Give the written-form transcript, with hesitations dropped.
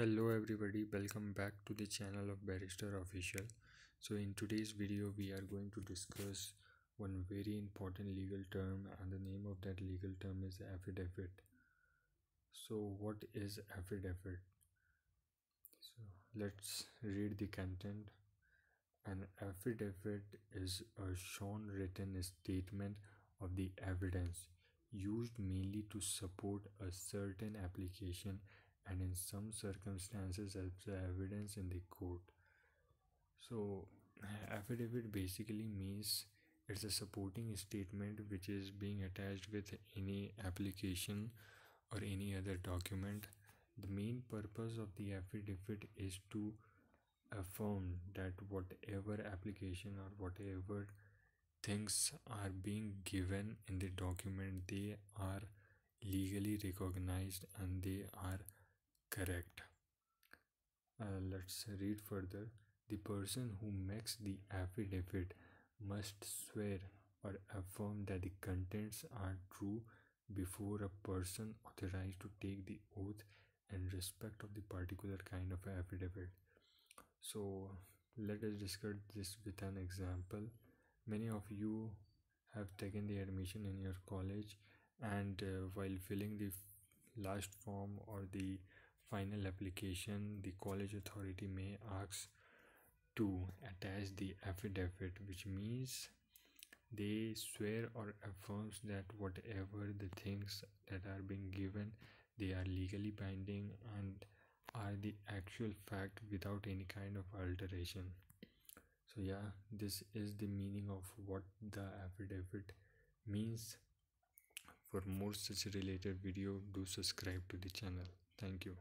Hello everybody, welcome back to the channel of Barrister Official. So in today's video we are going to discuss one very important legal term, and the name of that legal term is affidavit. So what is affidavit? So let's read the content. An affidavit is a sworn written statement of the evidence used mainly to support a certain application, and in some circumstances as the evidence in the court. So affidavit basically means it's a supporting statement which is being attached with any application or any other document. The main purpose of the affidavit is to affirm that whatever application or whatever things are being given in the document, they are legally recognized and they are correct. Let's read further. The person who makes the affidavit must swear or affirm that the contents are true before a person authorized to take the oath in respect of the particular kind of affidavit. So let us discuss this with an example. Many of you have taken the admission in your college, and while filling the last form or the final application, the college authority may ask to attach the affidavit, which means they swear or affirms that whatever the things that are being given, they are legally binding and are the actual fact without any kind of alteration. So yeah, this is the meaning of what the affidavit means. For more such related video, do subscribe to the channel. Thank you.